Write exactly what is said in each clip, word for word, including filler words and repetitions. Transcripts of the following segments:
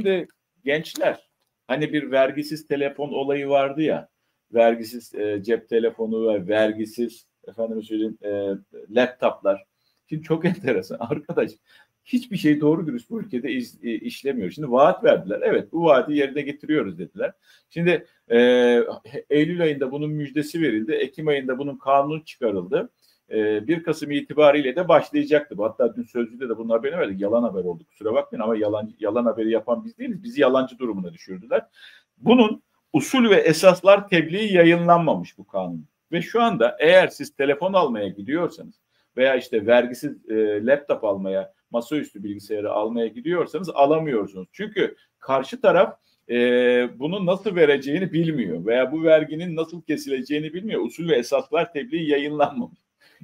Şimdi gençler, hani bir vergisiz telefon olayı vardı ya, vergisiz e, cep telefonu ve vergisiz efendim söyleyeyim e, laptoplar. Şimdi çok enteresan arkadaş. Hiçbir şey doğru dürüst bu ülkede iz, e, işlemiyor. Şimdi vaat verdiler. Evet, bu vaadi yerine getiriyoruz dediler. Şimdi e, Eylül ayında bunun müjdesi verildi. Ekim ayında bunun kanunu çıkarıldı. E, bir Kasım itibariyle de başlayacaktı. Hatta dün Sözcü'de de bunun haberini verdik. Yalan haber oldu, kusura bakmayın, ama yalan, yalan haberi yapan biz değiliz. Bizi yalancı durumuna düşürdüler. Bunun usul ve esaslar tebliği yayınlanmamış bu kanun. Ve şu anda eğer siz telefon almaya gidiyorsanız veya işte vergisiz e, laptop almaya, masaüstü bilgisayarı almaya gidiyorsanız alamıyorsunuz. Çünkü karşı taraf e, bunu nasıl vereceğini bilmiyor veya bu verginin nasıl kesileceğini bilmiyor. Usul ve esaslar tebliği yayınlanmamış.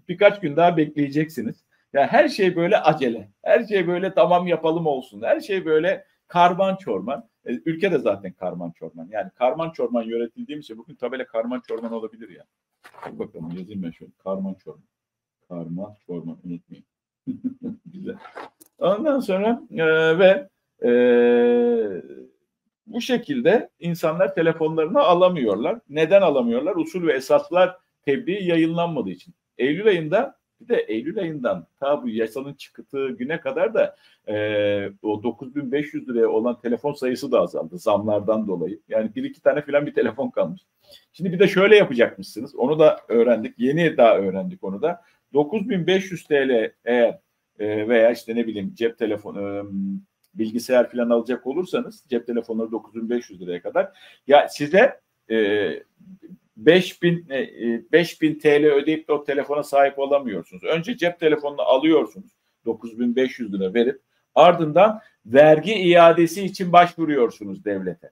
Birkaç gün daha bekleyeceksiniz. Yani her şey böyle acele, her şey böyle tamam yapalım olsun, her şey böyle karman çorman. E, ülke de zaten karman çorman. Yani karman çorman yönetildiğim için bugün tabela karman çorman olabilir ya. Yani. Bakalım yazayım ben şöyle. Karman çorman. Karman çorman, unutmayın. Güzel. Ondan sonra e, ve e, bu şekilde insanlar telefonlarını alamıyorlar. Neden alamıyorlar? Usul ve esaslar tebliği yayınlanmadığı için. Eylül ayında, bir de Eylül ayından ta bu yasanın çıktığı güne kadar da e, o dokuz bin beş yüz liraya olan telefon sayısı da azaldı zamlardan dolayı. Yani bir iki tane filan bir telefon kalmış. Şimdi bir de şöyle yapacakmışsınız. Onu da öğrendik. Yeni daha öğrendik onu da. dokuz bin beş yüz T L eğer e, veya işte ne bileyim cep telefonu, e, bilgisayar falan alacak olursanız cep telefonları dokuz bin beş yüz liraya kadar. Ya size e, beş bin T L ödeyip de o telefona sahip olamıyorsunuz. Önce cep telefonunu alıyorsunuz dokuz bin beş yüz lira verip, ardından vergi iadesi için başvuruyorsunuz devlete.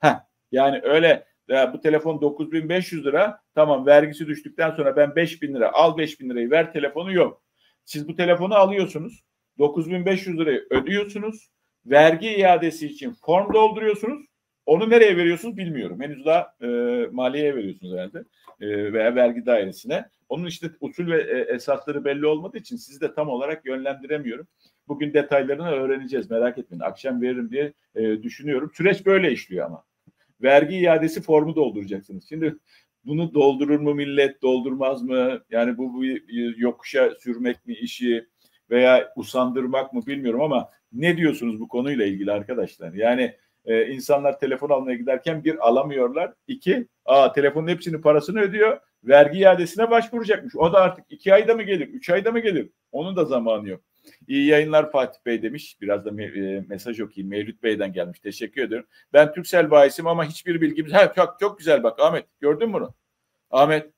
Heh, yani öyle ya bu telefon dokuz bin beş yüz lira, tamam vergisi düştükten sonra ben beş bin lira al, beş bin lirayı ver telefonu yok. Siz bu telefonu alıyorsunuz, dokuz bin beş yüz lirayı ödüyorsunuz, vergi iadesi için form dolduruyorsunuz. Onu nereye veriyorsunuz bilmiyorum. Henüz daha e, maliyeye veriyorsunuz herhalde e, veya vergi dairesine. Onun işte usul ve e, esasları belli olmadığı için sizi de tam olarak yönlendiremiyorum. Bugün detaylarını öğreneceğiz, merak etmeyin. Akşam veririm diye e, düşünüyorum. Süreç böyle işliyor ama. Vergi iadesi formu dolduracaksınız. Şimdi bunu doldurur mu millet, doldurmaz mı? Yani bu, bu yokuşa sürmek mi işi veya usandırmak mı bilmiyorum ama ne diyorsunuz bu konuyla ilgili arkadaşlar? Yani e, insanlar telefon almaya giderken bir alamıyorlar. İki, aa, telefonun hepsinin parasını ödüyor. Vergi iadesine başvuracakmış. O da artık iki ayda mı gelir, üç ayda mı gelir? Onun da zamanı yok. İyi yayınlar Fatih Bey demiş. Biraz da me- mesaj okuyayım. Mevlüt Bey'den gelmiş. Teşekkür ederim. Ben Türksel bayisim ama hiçbir bilgimiz. Ha, çok çok güzel bak Ahmet. Gördün mü bunu? Ahmet.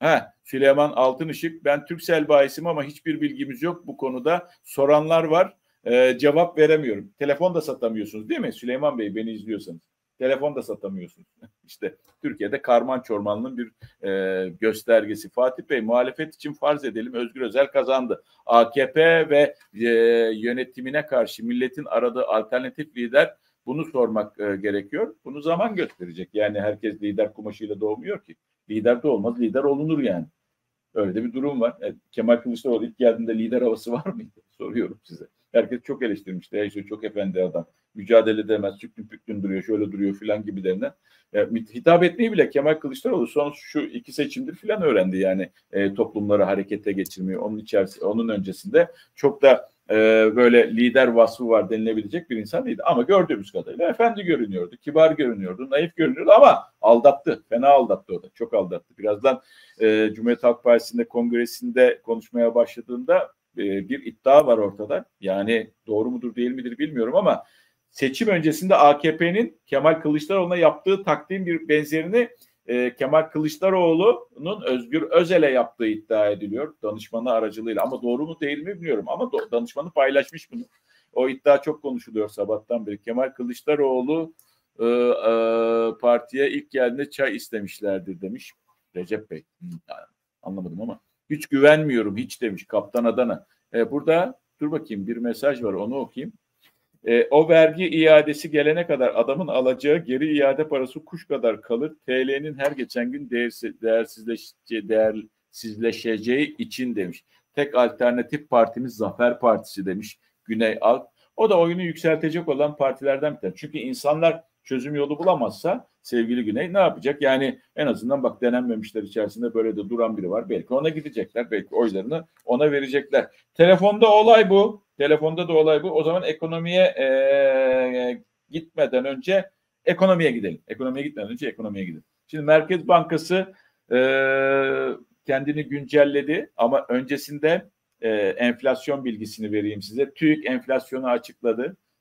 Ha, Süleyman Altınışık. Ben Türksel bayisim ama hiçbir bilgimiz yok. Bu konuda soranlar var. Ee, cevap veremiyorum. Telefon da satamıyorsunuz değil mi? Süleyman Bey beni izliyorsanız. Telefon da satamıyorsunuz. İşte Türkiye'de karman çormanlığın bir e, göstergesi. Fatih Bey, muhalefet için farz edelim Özgür Özel kazandı. A K P ve e, yönetimine karşı milletin aradığı alternatif lider, bunu sormak e, gerekiyor. Bunu zaman gösterecek. Yani herkes lider kumaşıyla doğmuyor ki. Lider de olmaz, lider olunur yani. Öyle de bir durum var. E, Kemal Kılıçdaroğlu ilk geldiğinde lider havası var mıydı? Soruyorum size. Herkes çok eleştirmişti. Ya işte çok efendi adam. Mücadele edemez. Çüklün püklün duruyor. Şöyle duruyor filan gibi denilen. Yani hitap etmeyi bile Kemal Kılıçdaroğlu son şu iki seçimdir filan öğrendi. Yani e, toplumları harekete geçirmeyi. Onun içerisinde, onun öncesinde çok da e, böyle lider vasfı var denilebilecek bir insan değildi. Ama gördüğümüz kadarıyla efendi görünüyordu. Kibar görünüyordu. Naif görünüyordu ama aldattı. Fena aldattı o da. Çok aldattı. Birazdan e, Cumhuriyet Halk Partisi'nde kongresinde konuşmaya başladığında bir iddia var ortada. Yani doğru mudur değil midir bilmiyorum ama seçim öncesinde A K P'nin Kemal Kılıçdaroğlu'na yaptığı taktiğin bir benzerini e, Kemal Kılıçdaroğlu'nun Özgür Özel'e yaptığı iddia ediliyor. Danışmanı aracılığıyla, ama doğru mu değil mi bilmiyorum ama do- danışmanı paylaşmış bunu. O iddia çok konuşuluyor sabahtan beri. Kemal Kılıçdaroğlu e, e, partiye ilk geldiğinde çay istemişlerdir demiş Recep Bey. Anlamadım ama. Hiç güvenmiyorum hiç demiş Kaptan Adana. Ee, burada dur bakayım, bir mesaj var, onu okuyayım. Ee, o vergi iadesi gelene kadar adamın alacağı geri iade parası kuş kadar kalır. T L'nin her geçen gün değersiz, değersizleşe, değersizleşeceği için demiş. Tek alternatif partimiz Zafer Partisi demiş Güney Alp. O da oyunu yükseltecek olan partilerden bir tanesi. Çünkü insanlar çözüm yolu bulamazsa sevgili Güney ne yapacak? Yani en azından bak denenmemişler içerisinde böyle de duran biri var. Belki ona gidecekler. Belki oylarını ona verecekler. Telefonda olay bu. Telefonda da olay bu. O zaman ekonomiye ee, gitmeden önce ekonomiye gidelim. Ekonomiye gitmeden önce ekonomiye gidelim. Şimdi Merkez Bankası ee, kendini güncelledi ama öncesinde Ee, enflasyon bilgisini vereyim size. TÜİK enflasyonu açıkladı.